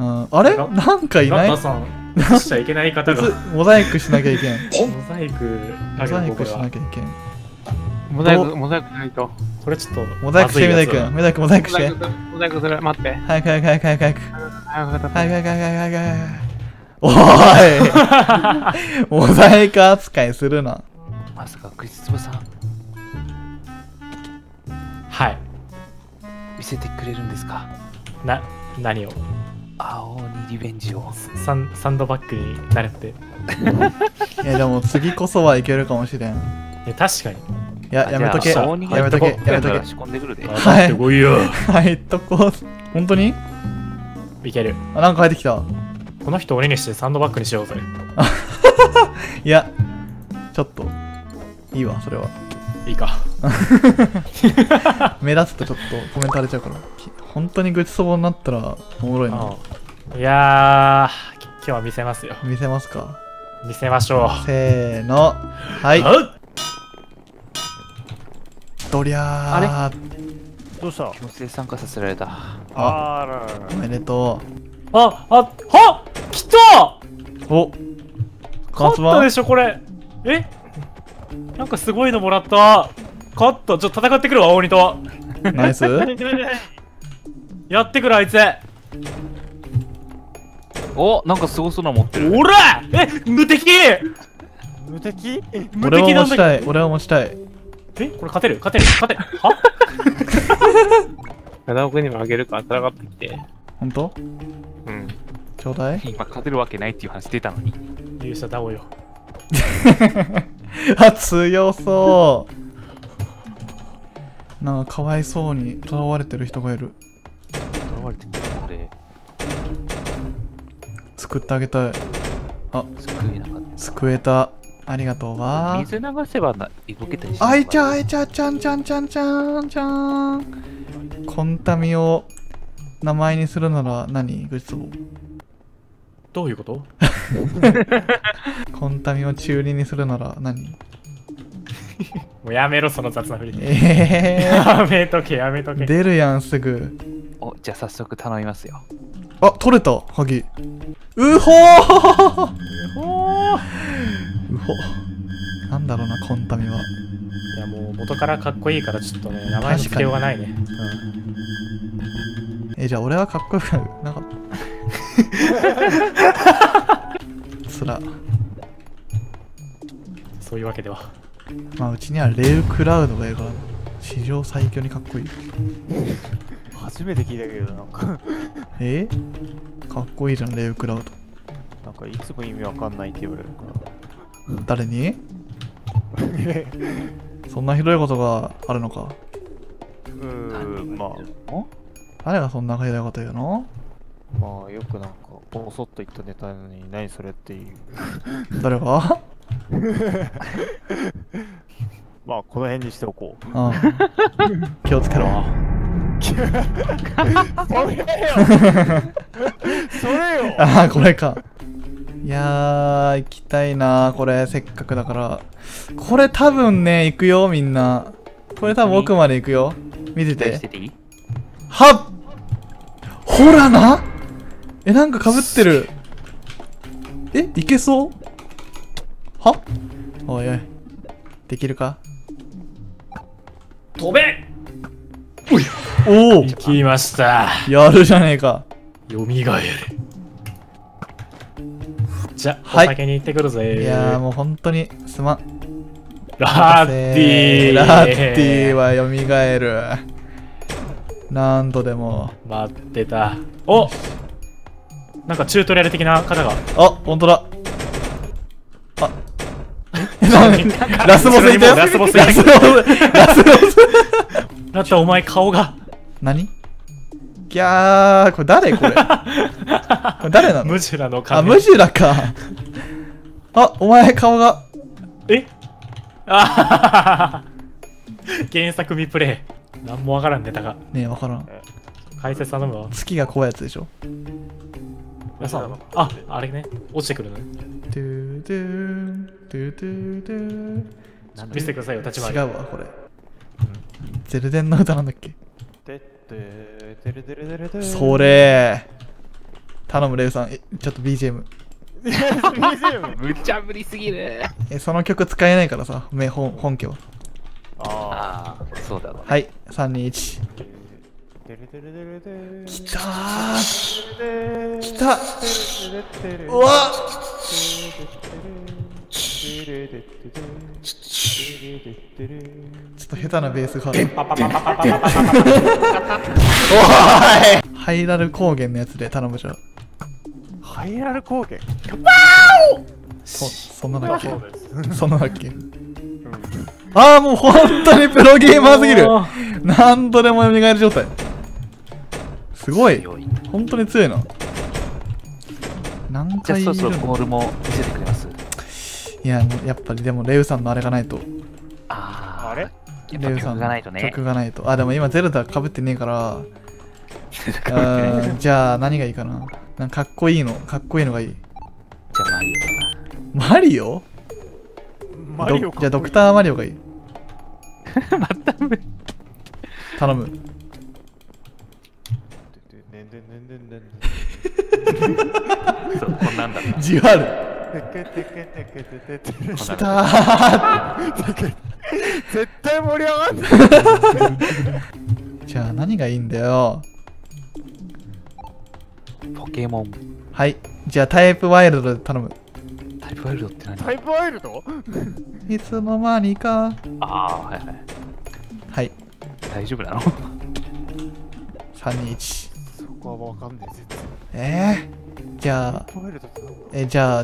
あれなんかいない？ガッタさん、しちゃいけない方がモザイクしなきゃいけん。モザイク、モザイクしなきゃいけん。モザイク、モザイクないと。これちょっとモザイクして、メダイ君、メダイ君モザイクして。モザイクする、待って。早く早く早く早く早く。おい。モザイク扱いするな。まさかクリスツブさん。はい。見せてくれるんですか。何を。青にリベンジをサンドバッグになれっていやでも次こそはいけるかもしれん。いや確かに、いややめとけやめとけやめとけ、仕込んでくるで、はい入っとこう。本当にいける。あ、なんか入ってきた。この人鬼にしてサンドバッグにしようぜ。いやちょっといいわ、それはいいか。目立つとちょっとコメントされちゃうから、本当に愚痴そぼになったらおもろいな。いやー、今日は見せますよ。見せますか。見せましょう。せーの、はい。どりゃー。あれ？どうした？強制参加させられた。あー、おめでとう。はっ、来た。お、勝ったでしょこれ。え？なんかすごいのもらった。勝った。ちょっと戦ってくるわ、青鬼と。ナイス。やってくるあいつ。お、なんかすごそうな持ってる。おら、無敵。無敵？俺は持ちたい。俺は持ちたい。え、これ勝てる？勝てる？勝てる？は？片岡にもあげるから戦ってきて。本当？うん。ちょうだい。今勝てるわけないっていう話出たのに。勇者だおよ。あ、強そう。なんかかわいそうに囚われてる人がいる。救ってあげたい。あ、救えた。ありがとうわ。水流せば動けたりしない。あいちゃあいちゃちゃんちゃんちゃんちゃんちゃん。コンタミを名前にするなら何？グッズを。どういうこと？コンタミを中二にするなら何？もうやめろその雑な振り。やめとけやめとけ。出るやんすぐ。お、じゃあ早速頼みますよ。あ、取れたハギ。うほーうほ。なんだろうな、コンタミは。いやもう元からかっこいいからちょっとね、名前の付けようがないね。うん、じゃあ俺はかっこよくなかった。つら。そういうわけでは。まあうちにはレウクラウドがいるから、史上最強にかっこいい。初めて聞いたけどなんかかっこいいじゃんレイクラウド。なんかいつも意味わかんないって言われるから誰にそんなひどいことがあるのか。まあ誰がそんなひどいこと言うの。まあよくなんかボソッと言ったネタなのに何それっていう誰がまあこの辺にしておこう。ああ気をつけろ。それよああこれか。いやー行きたいなーこれ、せっかくだから。これ多分ね行くよみんな。これ多分奥まで行くよ。見てて。はっ、ほらな。なんかかぶってる。いけそうは。おいおい、できるか。飛べ。おお、行きました。やるじゃねえか。よみがえる。じゃ、はい、お酒に行ってくるぜ。いやーもう本当にすまん。ラッティー、ラッティーはよみがえる。何度でも待ってた。お、なんかチュートリアル的な方が。あ、本当だ。あラスボスいたよ。ラスボスラスボスだったお前顔が。何？ギャー、これ誰これ。これ誰なの？ムジュラの顔。あ、ムジュラか。あ、お前顔が。あ原作未プレイ。なんもわからんネタが。ねえ、わからん。解説頼むわ。月が怖いやつでしょ。あ、あれね。落ちてくるのね。トゥートゥー、トゥートゥートゥー。見せてくださいよ、立ち回り。違うわ、これ。ゼルデンの歌なんだっけ。それー頼むレウさん、ちょっと BGM。BGM むちゃぶりすぎる。その曲使えないからさ、本家は。ああ、そうだろう、ね。はい、3、2、1。きたー。きた。うわっ。ちょっと下手なベースがおいハイラル高原のやつで頼むじゃん。ハイラル高原そんなだっけそんなだっけああもう本当にプロゲーマーすぎる。何度でも蘇る状態。すごい本当に強いな。何回も。じゃあそろそろボールも見せてくれます。いや、やっぱりでもレウさんのあれがないと。あれレウさんの曲がないと。あ、でも今ゼルダかぶってねえから。じゃあ何がいいかな。なんかかっこいいの、かっこいいのがいい。じゃあマリオかな。マリオ？マリオか。じゃあドクターマリオがいい。頼む。そう、こんなんだな。ジュアル。きたー絶対盛り上がんないじゃあ何がいいんだよ。ポケモン。はい、じゃあタイプワイルドで頼む。タイプワイルドって何？タイプワイルドいつの間にか。ああはいはいはい、大丈夫なの？3、2、1。そこはもう分かんない絶対。じゃあ、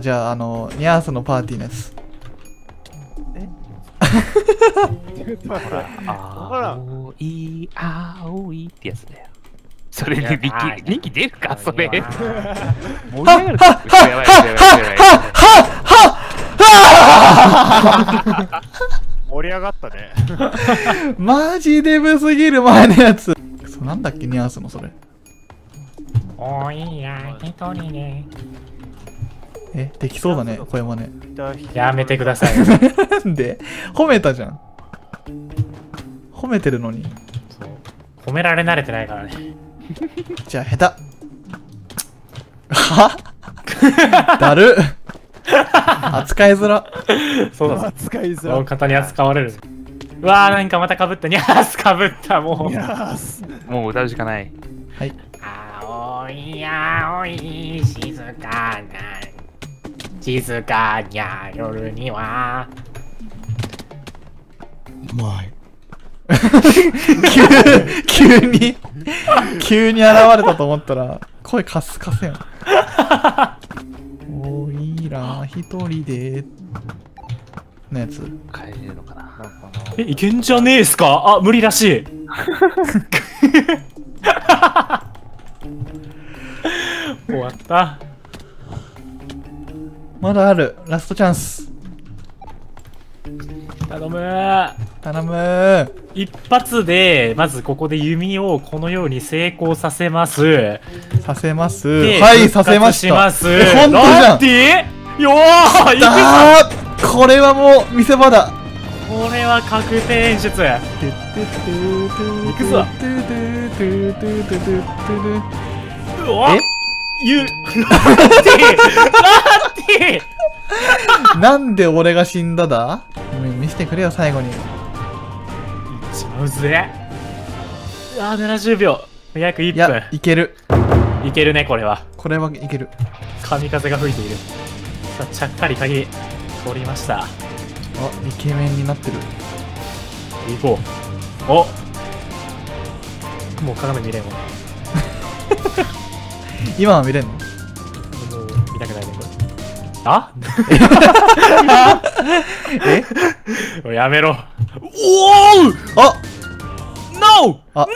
じゃあ、ニャースのパーティーのやつ。え？ほら、青い、青いってやつだよ。それで人気出るか、それ。はっはっはっはっはっはっ。盛り上がったね。マジデブすぎる前のやつ。なんだっけ、ニャースのそれ。おいや、一人ね。え、できそうだね、声もね。やめてください。なんで褒めたじゃん。褒めてるのに。そう。褒められ慣れてないからね。じゃあ、下手。はだる。扱いづら。そうだ、扱いづら。大方に扱われる。うわー、なんかまたかぶった。ニャースかぶった、もう。ニャース。もう歌うしかない。はい。おやおい、静かな静かにゃ夜にはうまい。急に現れたと思ったら声カスカスやん。おいら一人でのやつ帰れるのかな。え、いけんじゃねえすか。あ、無理らしい。終わった。まだある、ラストチャンス。頼むー、頼むー。一発でまずここで弓をこのように成功させます。させます。はい、させました。ホントじゃん。よー、いくぞ。これはもう見せ場だ。これは確定演出。いくぞ。え、なんで俺が死んだだ。見せてくれよ最後に。違うぜ。あ、70秒、約1分。いや、いけるいけるね。これはいける。神風が吹いている。さあ、ちゃっかり鍵取りました。あ、イケメンになってる。行こう。お、もう鏡見れんわ。今は見れんの？見たくないね、これ。あ？え？やめろ。おお！あ！ノー！なあ！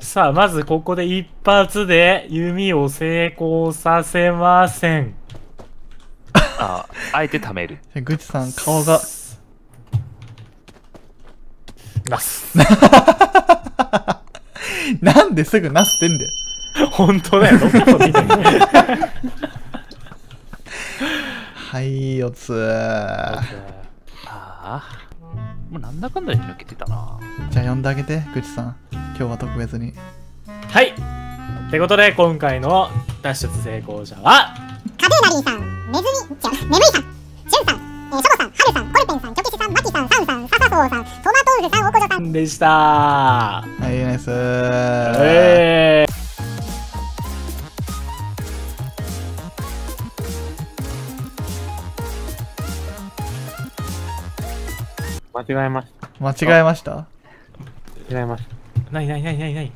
さあ、まずここで一発で弓を成功させません。あ、あえて溜める。グチさん、顔が。ナス。なんですぐナスってんだよ。本当だよ。はい、四つ。ああ。もうなんだかんだで抜けてたな。じゃあ呼んであげて、グチさん。今日は特別に。はい。ってことで、今回の脱出成功者はカテナリーさん、ネズミ、眠いさん、ジュンさん、ショコさん、ハルさん、コルペンさん、キョキシさん、マキさん、サンさん、ササソウさん、トマトールさん、オコジョさんでした。はい、ナイスー。間違えました。間違えました。間違えました。ない。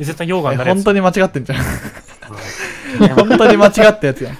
絶対溶岩になるやつ。本当に間違ってんじゃん。本当に間違ったやつやん。